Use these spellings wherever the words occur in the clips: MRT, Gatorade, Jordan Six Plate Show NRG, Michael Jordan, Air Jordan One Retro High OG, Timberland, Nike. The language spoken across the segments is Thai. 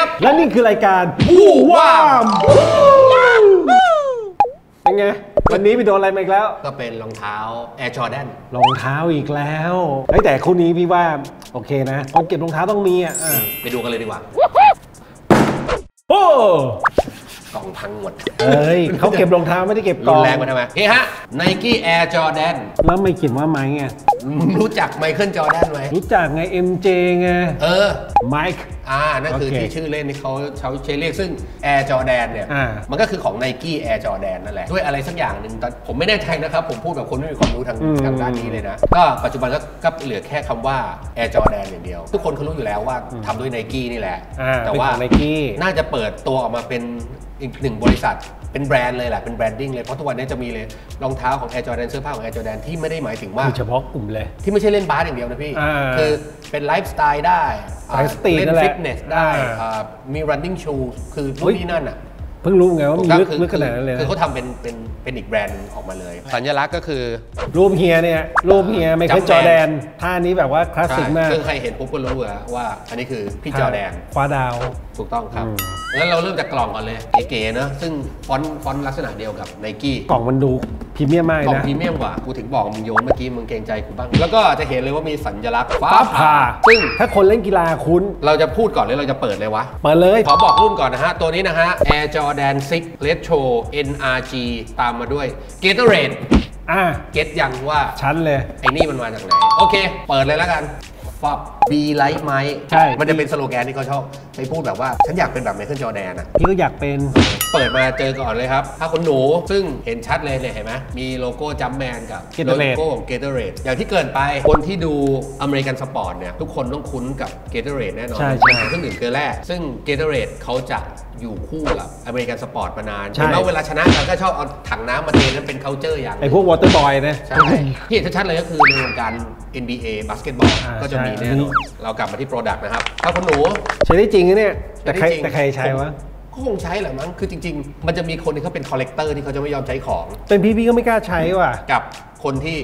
ครับและนี่คือรายการผู้ว่าเป็นไงวันนี้ไปโดนอะไรมาอีกแล้วก็เป็นรองเท้า Air Jordan รองเท้าอีกแล้วแต่คู่นี้พี่ว่าโอเคนะคนเก็บรองเท้าต้องมีอ่ะไปดูกันเลยดีกว่าโอ้กล่องพังหมดเฮ้ยเขาเก็บรองเท้าไม่ได้เก็บกล่องแรงมาทำไมนี่ฮะ Nike Air Jordan แล้วไม่เขียนว่าไม้ไงมึงรู้จักไมเคิลจอร์แดนไหมรู้จักไง MJ ไงไมค์นั่นคือที่ชื่อเล่นที่เขาใช้เรียกซึ่ง Air Jordan เนี่ยมันก็คือของ Nike Air Jordan นั่นแหละด้วยอะไรสักอย่างหนึ่งตอนผมไม่แน่ใจนะครับผมพูดแบบคนไม่มีความรู้ทางด้านนี้เลยนะก็ปัจจุบันก็เหลือแค่คำว่า Air Jordan อย่างเดียวทุกคนเขารู้อยู่แล้วว่าทำด้วย Nike นี่แหละแต่ว่า Nike น่าจะเปิดตัวออกมาเป็นอีกหนึ่งบริษัทเป็นแบรนด์เลยแหละเป็นแบรนดิ้งเลยเพราะทุกวันนี้จะมีเลยรองเท้าของ Air Jordan เสื้อผ้าของ Air Jordan ที่ไม่ได้หมายถึงว่าเฉพาะกลุ่มเลยที่ไม่ใช่เล่นบาสอย่างเดียวนะพี่คือเป็นไลฟ์สไตล์ได้เล่นฟิตเนสได้มี running shoe คือรุ่นนี้นั่นอ่ะเพิ่งรู้ไงว่ามันลึกขนาดนั้นเลยคือเขาทำเป็นอีกแบรนด์ออกมาเลยสัญลักษณ์ก็คือรูปเฮียเนี่ยรูปเฮียไมเคิลจอร์แดนท่านี้แบบว่าคลาสสิกมากคือใครเห็นปุ๊บก็รู้ว่าอันนี้คือพี่จอร์แดนคว้าดาวถูกต้องครับแล้วเราเริ่มจากกล่องก่อนเลยเก๋ๆนะซึ่งฟอนต์ลักษณะเดียวกับ Nike กล่องมันดูพรีเมียมมากนะกล่องพรีเมียมกว่ากูถึงบอกมึงโยนเมื่อกี้มึงเกรงใจกูบ้างแล้วก็จะเห็นเลยว่ามีสัญลักษณ์ฟ้าผ่าซึ่งถ้าคนเล่นกีฬาคุ้นเราจะพูดก่อนเลยเราจะเปิดเลยวะเปิดเลยขอบอกรุ่นก่อนนะฮะตัวนี้นะฮะ Air Jordan Six Plate Show NRG ตามมาด้วย Gatorade เก็ตยังว่าชั้นเลยไอ้นี่มันมาจากไหนโอเคเปิดเลยแล้วกันป๊อปบีไลท์ไมค์ใช่มันจะเป็นสโลแกนที่เขาชอบไปพูดแบบว่าฉันอยากเป็นแบบไมเคิลจอร์แดนอ่ะพี่ก็อยากเป็นเปิดมาเจอก่อนเลยครับผ้าขนหนูซึ่งเห็นชัดเลยเห็นไหมมีโลโก้จัมแมนกับโลโก้ของ Gatorade อย่างที่เกินไปคนที่ดูอเมริกันสปอร์ตเนี่ยทุกคนต้องคุ้นกับ Gatorade แน่นอนใช่ใช่เครื่องดื่มเกลือแร่ซึ่ง Gatorade เขาจะอยู่คู่กับอเมริกันสปอร์ตมานานแล้วเวลาชนะเราก็ชอบเอาถังน้ำมาเทนั่นเป็น culture อย่างไอพวกวอเตอร์บอยนะใช่ที่เห็นชัดเลยก็คือในวงการ NBA บาสเกตบอลก็จะมีแน่นอนเรากลับมาที่ product นะครับผ้าขนหนูใช้ได้จริงเนี่ยแต่ใครใช้วะก็คงใช้แหละมั้งคือจริงๆมันจะมีคนที่เขาเป็นคอลเลกเตอร์ที่เขาจะไม่ยอมใช้ของเป็นพี่ก็ไม่กล้าใช้ว่ะกับคนที่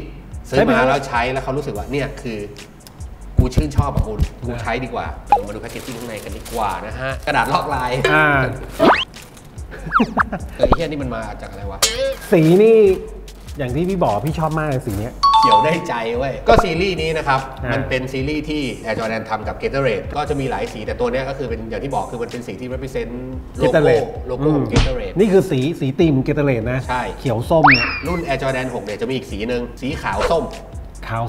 ซื้อมาแล้วใช้แล้วเขารู้สึกว่าเนี่ยคือกูชื่นชอบแบบกูใช้ดีกว่ามาดูแพ็กเกจจิ้งข้างในกันดีกว่านะฮะกระดาษลอกลายไอ้เหี้ยนี่มันมาจากอะไรวะสีนี่อย่างที่พี่บอกพี่ชอบมากเลยสีนี้เขียวได้ใจเว้ยก็ซีรีส์นี้นะครับมันเป็นซีรีส์ที่ Air Jordan ทำกับ Gatorade ก็จะมีหลายสีแต่ตัวนี้ก็คือเป็นอย่างที่บอกคือมันเป็นสีที่ represent โลโก้ของ Gatorade นี่คือสีตีม Gatorade นะใช่เขียวส้มเนี่ยรุ่น Air Jordan 6เนี่ยจะมีอีกสีหนึ่งสีขาวส้มขาว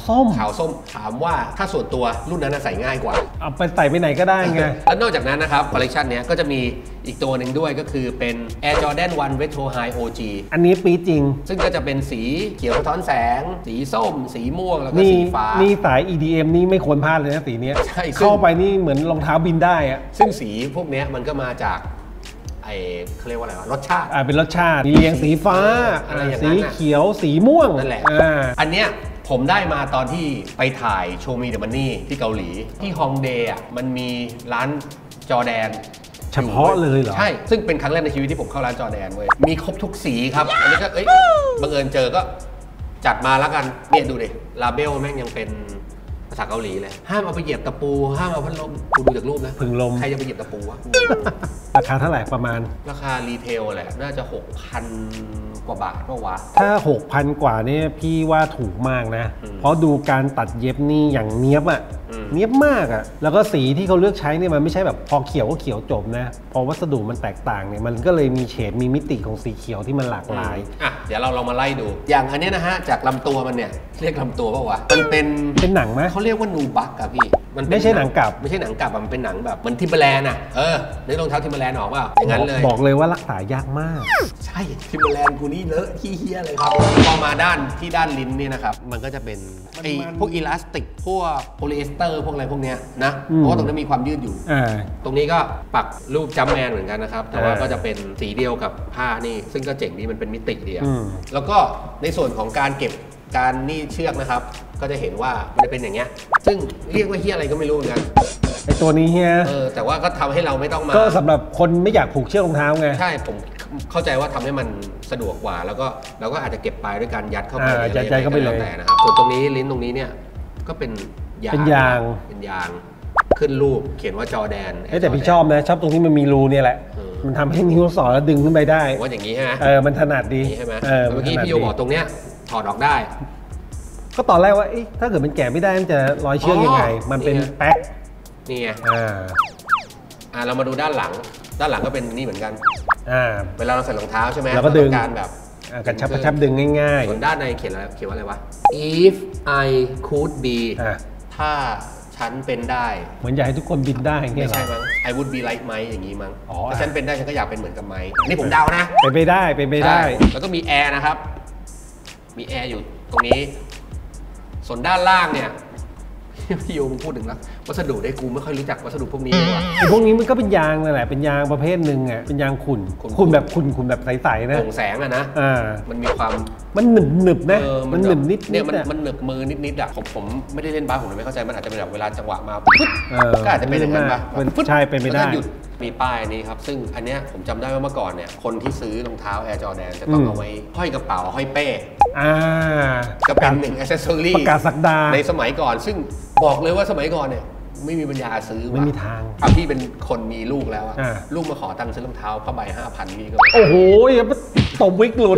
ส้มถามว่าถ้าส่วนตัวรุ่นนั้นใส่ง่ายกว่าเอาไปใส่ไปไหนก็ได้ไงแล้วนอกจากนั้นนะครับคอลเลคชันนี้ก็จะมีอีกตัวหนึ่งด้วยก็คือเป็น Air Jordan One Retro High OG อันนี้ปีจริงซึ่งก็จะเป็นสีเขียวสะท้อนแสงสีส้มสีม่วงแล้วก็สีฟ้านี่สาย EDM นี่ไม่ควรพลาดเลยนะสีนี้เข้าไปนี่เหมือนรองเท้าบินได้อะซึ่งสีพวกนี้มันก็มาจากเขาเรียกว่าอะไรวะรสชาติเป็นรสชาติเรียงสีฟ้าอะไรอย่างนั้นสีเขียวสีม่วงนั่นแหละอันเนี้ยผมได้มาตอนที่ไปถ่ายโชว์มีเดอะมันนี่ที่เกาหลีที่ฮองเดย์มันมีร้านจอแดนเฉพาะเลยเหรอใช่ซึ่งเป็นครั้งแรกในชีวิตที่ผมเข้าร้านจอแดนเว้ยมีครบทุกสีครับอันนี้ก็บังเอิญเจอก็จัดมาแล้วกันเนี่ยดูดิลาเบลแม่งยังเป็นภาษาเกาหลีเลยห้ามเอาไปเหยียบตะปูห้ามเอาพัดลมกูดูจากรูปนะพึ่งลมใครจะไปเหยียบตะปูวะราคาเท่าไหร่ประมาณราคารีเทลแหละน่าจะ 6,000 กว่าบาทเมื่อวานถ้า 6,000 กว่านี่พี่ว่าถูกมากนะเพราะดูการตัดเย็บนี่อย่างเนี้ยบอ่ะเนี้ยบมากอ่ะแล้วก็สีที่เขาเลือกใช้เนี่ยมันไม่ใช่แบบพอเขียวก็เขียวจบนะพอวัสดุมันแตกต่างเนี่ยมันก็เลยมีเฉดมีมิติของสีเขียวที่มันหลากหลายอ่ะเดี๋ยวเราลองมาไล่ดูอย่างอันนี้นะฮะจากลำตัวมันเนี่ยเรียกลำตัวป่าวะมันเป็นหนังไหมเขาเรียกว่านูบักอะพี่มันไม่ใช่หนังกลับไม่ใช่หนังกลับมันเป็นหนังแบบเหมือนทิมเบอร์แลนด์อะในรองเท้าทิมเบอร์แลนด์ออกว่าอย่างนั้นเลยบอกเลยว่ารักษายากมากใช่ทิมเบอร์แลนด์กูนี่เลอะที่เฮี้ยเลยครับพอมาด้านลิ้นนี่นะครับมันก็จะเป็นพวกอีลาสติกพวกโพลีเอสเตอร์พวกอะไรพวกเนี้ยนะเพราะตรงนั้นมีความยืดอยู่ตรงนี้ก็ปักรูปจัมแมนเหมือนกันนะครับแต่ว่าก็จะเป็นสีเดียวกับผ้านี่ซึ่งก็เจ๋งดีมันเป็นมิติเดียวแล้วก็ในส่วนของการเก็บการนี่เชือกนะครับก็จะเห็นว่ามันจะเป็นอย่างเงี้ยซึ่งเรียกว่าเฮียอะไรก็ไม่รู้เหมือนกันไอตัวนี้เฮียแต่ว่าก็ทำให้เราไม่ต้องมาก็สำหรับคนไม่อยากผูกเชือกรองเท้าไงใช่ผมเข้าใจว่าทำให้มันสะดวกกว่าแล้วก็เราก็อาจจะเก็บปลายด้วยการยัดเข้าไปยัดเข้าไปเลยแต่นะครับส่วนตรงนี้ลิ้นตรงนี้เนี่ยก็เป็นยาง ขึ้นรูปเขียนว่าจอแดนแต่พี่ชอบนะชอบตรงที่มันมีรูเนี่ยแหละมันทำให้นิ้วสอดแล้วดึงขึ้นไปได้ว่าอย่างนี้ฮะมันถนัดดีใช่ไหมเมื่อกี้พี่โยบอกตรงเนี้ยถอดออกได้ก็ตอนแรกว่าถ้าเกิดมันแกะไม่ได้มันจะร้อยเชือกยังไงมันเป็นแป๊กนี่ไงเรามาดูด้านหลังก็เป็นนี่เหมือนกันเวลาเราใส่รองเท้าใช่ไหมเราก็ดึงการแบบกระชับดึงง่ายๆส่วนด้านในเขียนอะไรวะ if I could be ถ้าฉันเป็นได้เหมือนอยากให้ทุกคนบินได้ไม่ใช่มั้ง I would be like Mike อย่างนี้มั้งถ้าฉันเป็นได้ฉันก็อยากเป็นเหมือนกับไมค์นี่ผมเดานะเป็นไปได้แล้วก็มีแอร์นะครับมีแอร์อยู่ตรงนี้ส่วนด้านล่างเนี่ยพี่โยมพูดถึงแล้ววัสดุได้กูไม่ค่อยรู้จักวัสดุพวกนี้เลยว่ะพวกนี้มันก็เป็นยางนั่นแหละเป็นยางประเภทหนึ่งอ่ะเป็นยางขุ่นแบบใสๆนะส่งแสงอ่ะนะมันมีความมันหนึบนะมันหนึบนิดเนี่ยมันหนึบมือนิดๆอ่ะผมไม่ได้เล่นบาสผมเลยไม่เข้าใจมันอาจจะเป็นแบบเวลาจังหวะมาปุ๊บก็อาจจะเป็นอย่างนั้นป่ะใช่เป็นไปได้มีป้ายนี้ครับซึ่งอันเนี้ยผมจำได้ว่าเมื่อก่อนเนี่ยคนที่ซื้อรองเท้า Air Jordan จะต้องเอาไว้ห้อยกระเป๋าห้อยเป้ก็เป็นหนึ่งแอคเซสซอรี่ประกาศศักดาในสมัยก่อนซึ่งบอกเลยว่าสมัยก่อนเนี่ยไม่มีปัญญาซื้อไม่มีทางพี่เป็นคนมีลูกแล้วลูกมาขอตังค์ซื้อรองเท้าผ้าใบ 5,000 นี่ก็โอ้โหตบวิกหลุด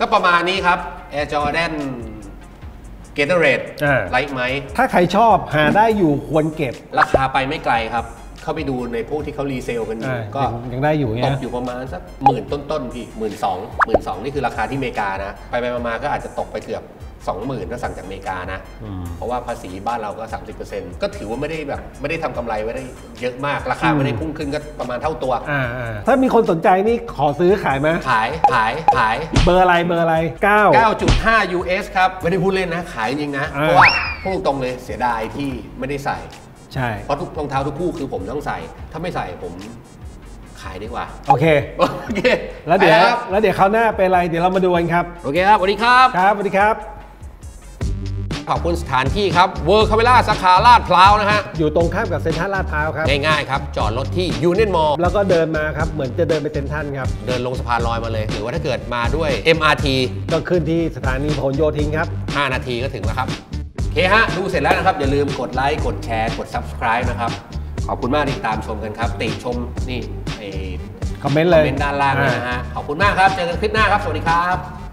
ก็ประมาณนี้ครับ Air Jordan Gatorade ไลค์ไหมถ้าใครชอบหาได้อยู่ควรเก็บราคาไปไม่ไกลครับเข้าไปดูในพวกที่เขารีเซลกันอยู่ก็ยังได้อยู่ตกอยู่ประมาณสัก10,000ต้นๆพี่12,000นี่คือราคาที่อเมริกานะไปมาก็อาจจะตกไปเกือบ20,000ถ้าสั่งจากอเมริกานะเพราะว่าภาษีบ้านเราก็ 30% ก็ถือว่าไม่ได้แบบไม่ได้ทำกำไรไว้ได้เยอะมากราคาไม่ได้พุ่งขึ้นก็ประมาณเท่าตัวถ้ามีคนสนใจนี่ขอซื้อขายไหมขายเบอร์อะไร9.5 US ครับไม่ได้พูดเล่นนะขายจริงนะเพราะว่าพูดตรงเลยเสียดายที่ไม่ได้ใส่ใช่เพราะทุกรองเท้าทุกคู่คือผมต้องใส่ถ้าไม่ใส่ผมขายดีกว่าโอเคแล้วเดี๋ยวคราวหน้าเป็นอะไรเดี๋ยวเรามาดูกันครับโอเคครับสวัสดีครับสวัสดีครับขอบคุณสถานที่ครับเวอร์คาเวล่าสาขาลาดพร้าวนะฮะอยู่ตรงข้ามกับเซ็นทรัลลาดพร้าวครับง่ายๆครับจอดรถที่ยูเนียนมอลล์แล้วก็เดินมาครับเหมือนจะเดินไปเซ็นทรัลครับเดินลงสะพานลอยมาเลยหรือว่าถ้าเกิดมาด้วย MRT ก็ขึ้นที่สถานีพหลโยธินครับ5นาทีก็ถึงแล้วครับโอเคฮะดูเสร็จแล้วนะครับอย่าลืมกดไลค์กดแชร์กด Subscribe นะครับขอบคุณมากที่ตามชมกันครับติชมนี่คอมเมนต์ด้านล่างนะฮะขอบคุณมากครับเจอกันคลิปหน้าครับสวัสดีครับ